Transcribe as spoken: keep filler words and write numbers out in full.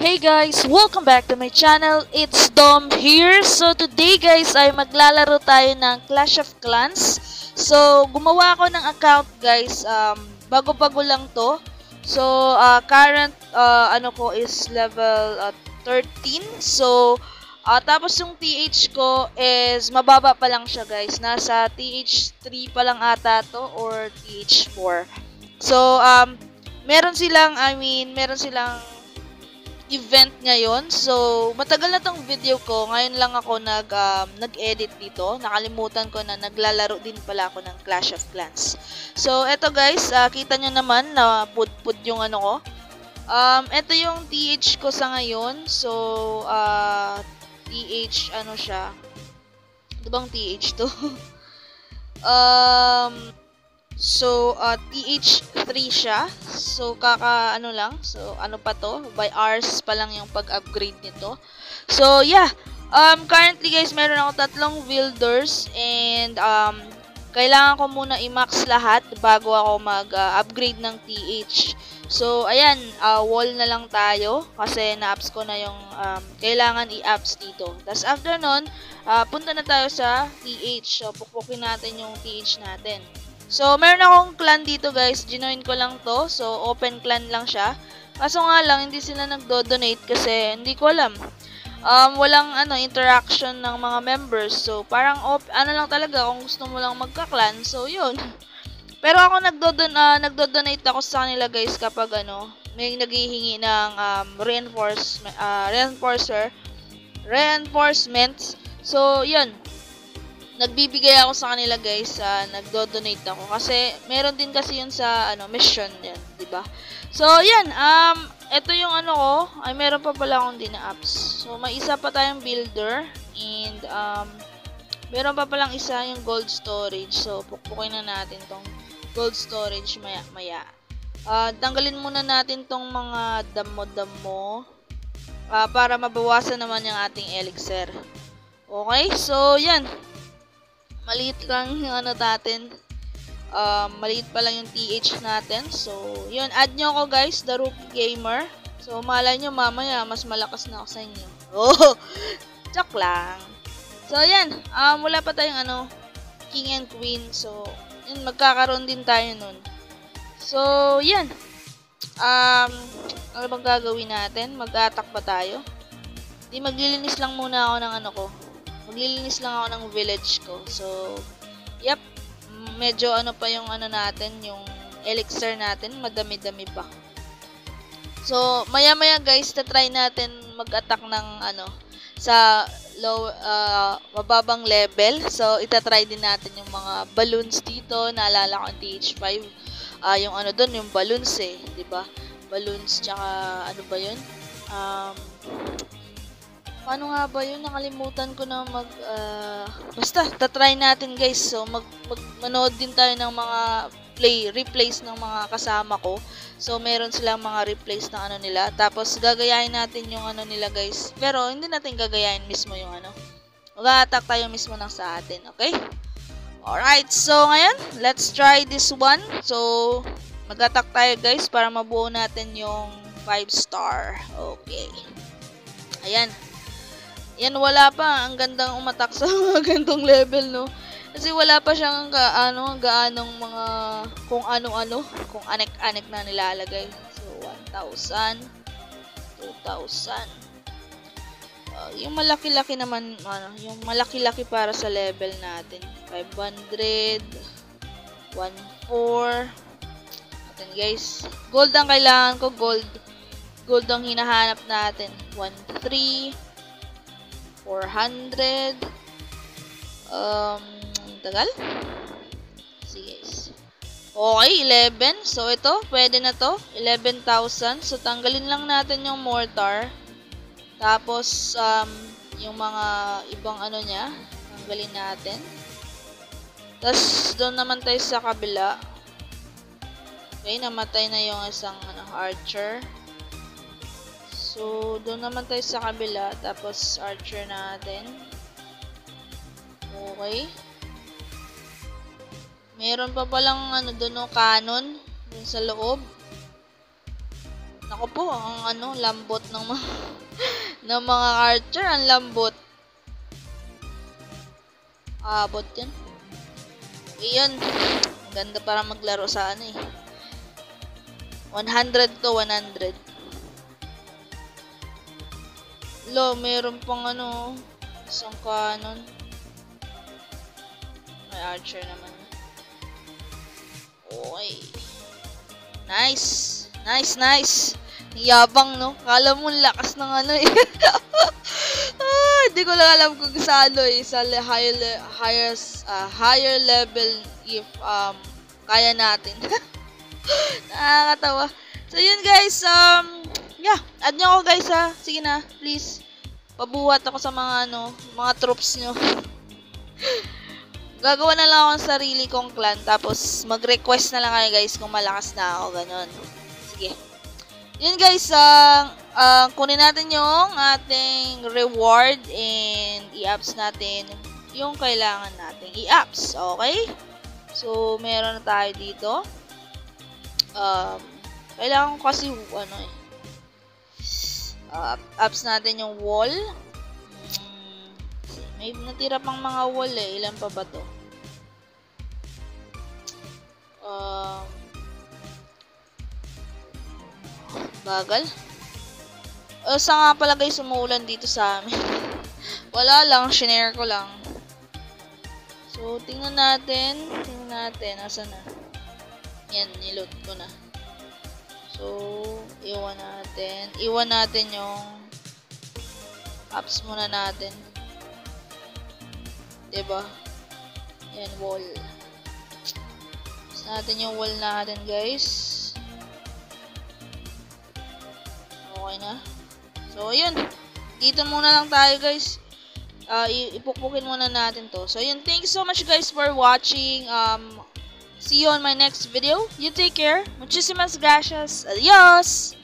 Hey guys! Welcome back to my channel. It's Dom here. So today guys ay maglalaro tayo ng Clash of Clans. So gumawa ako ng account guys. Bago-bago um, lang to. So uh, current uh, ano ko is level uh, thirteen. So uh, tapos yung T H ko is mababa pa lang siya guys. Nasa T H three pa lang ata to or T H four. So um, meron silang, I mean, meron silang event ngayon. So, matagal na tong video ko. Ngayon lang ako nag, um, nag-edit dito. Nakalimutan ko na naglalaro din pala ako ng Clash of Clans. So, eto guys. Uh, kita nyo naman na put-put yung ano ko. Um, eto yung T H ko sa ngayon. So, uh, T H ano siya? Ito bang T H to? um, so, uh, T H three siya. So, kaka ano lang. So, ano pa to? By hours pa lang yung pag-upgrade nito. So, yeah. Um, currently, guys, meron ako tatlong builders. And, um, kailangan ko muna i-max lahat bago ako mag-upgrade uh, ng T H. So, ayan. Uh, wall na lang tayo. Kasi na-ups ko na yung um, kailangan i-ups dito. Tapos, after nun, uh, punta na tayo sa T H. So, pukpukin natin yung T H natin. So, meron akong clan dito guys. Ginoin ko lang to. So, open clan lang siya. Kaso nga lang, hindi sila nagdo-donate kasi hindi ko alam. Um, walang ano, interaction ng mga members. So, parang ano lang talaga kung gusto mo lang magka-clan. So, yun. Pero ako nagdo-don uh, nagdo-donate ako sa kanila guys kapag ano, may naghihingi ng um, reinforcement, uh, reinforcer, reinforcements. So, yun. Nagbibigay ako sa kanila guys, uh, nagdo-donate ako kasi meron din kasi yun sa ano mission yan, di ba? So yan, um ito yung ano ko, ay meron pa pala akong din na apps. So may isa pa tayong builder and um meron pa palang isa yung gold storage. So pukpukin na natin tong gold storage maya maya. Uh, tanggalin muna natin tong mga damo-damo uh, para mabawasan naman yung ating elixir. Okay? So yan. Maliit lang yung ano natin. Um, maliit pa lang yung T H natin. So, yun. Add nyo ako guys, The Rook Gamer. So, malay nyo mamaya, mas malakas na ako sa inyo. Oh! Chok lang. So, yan. Um, wala pa tayong ano, King and Queen. So, yun. Magkakaroon din tayo nun. So, yan. Um, ano bang gagawin natin? Mag-attack pa tayo? Di, maglilinis lang muna ako ng ano ko. Maglilinis lang ako ng village ko. So, yep. Medyo ano pa yung ano natin, yung elixir natin. Madami-dami pa. So, maya-maya guys, tatry natin mag-attack ng ano, sa low, uh, mababang level. So, itatry din natin yung mga balloons dito. Naalala ko yung T H five. Uh, yung ano dun, yung balloons eh. Diba? Balloons, tsaka ano ba yun? Um... Paano nga ba yun? Nakalimutan ko na mag... Uh, basta, tatry natin guys. So, mag, mag, manood din tayo ng mga play, replays ng mga kasama ko. So, meron silang mga replays ng ano nila. Tapos, gagayahin natin yung ano nila guys. Pero, hindi natin gagayahin mismo yung ano. Mag-attack tayo mismo ng sa atin. Okay? Alright. So, ngayon, let's try this one. So, mag-attack tayo guys para mabuo natin yung five star. Okay. Ayan. Yan, wala pa. Ang gandang umatak sa mga gandong level, no? Kasi wala pa siyang gaano, gaanong mga, kung ano-ano, kung anek-anek na nilalagay. So, one thousand, two thousand. Uh, yung malaki-laki naman, ano, yung malaki-laki para sa level natin. five hundred, one four. Atin, guys. Gold ang kailangan ko, gold. Gold ang hinahanap natin. one three. four hundred. Um, tagal. Sige. Okay, eleven. So, ito, pwede na to. eleven thousand. So, tanggalin lang natin yung mortar. Tapos, um, yung mga ibang ano niya, tanggalin natin. Tapos, doon naman tayo sa kabila. Okay, namatay na yung isang ano, archer. So, doon naman tayo sa kabila. Tapos, archer natin. Okay. Meron pa palang, ano, doon o, cannon. Doon sa loob. Ako po, ang ano, lambot ng mga ng mga archer, ang lambot. Abot ah, yan. Iyon. Ang ganda para maglaro sa ano eh. one hundred to one hundred. Lo, meron pang ano, isang kanon. May archer naman. Oy. Nice. Nice, nice. Yabang, no? Kala mo lakas ng ano eh. ah, di ko lang alam kung sa ano eh. Sa higher, higher, uh, higher level if um, kaya natin. Nakakatawa. So, yun guys. Um, yeah. Add nyo ako guys ha. Sige na. Please. Pabuhat ako sa mga ano, mga troops nyo. Gagawa na lang ako ng sarili kong clan. Tapos, mag-request na lang kayo guys kung malakas na ako. Ganon. Sige. Yun guys, uh, uh, kunin natin yung ating reward and i-apps natin yung kailangan natin i-apps. Okay? So, meron na tayo dito. Um, kailangan ko kasi, ano eh, uh, apps natin yung wall. Hmm, may natira pang mga wall eh. Ilan pa ba to? Um, Bagal. O, sa nga pala guys, umuulan dito sa amin. Wala lang, shinare ko lang. So, tingnan natin. Tingnan natin. Asan na? Yan, niload ko na. So, iwan natin. Iwan natin yung apps muna natin. Diba? Yan, wall. Tapos natin yung wall natin guys. Okay na. So, yun. Dito muna lang tayo, guys. Uh, ipukpukin muna natin to. So, yun. Thank you so much, guys, for watching. Um, see you on my next video. You take care. Muchísimas gracias. Adios!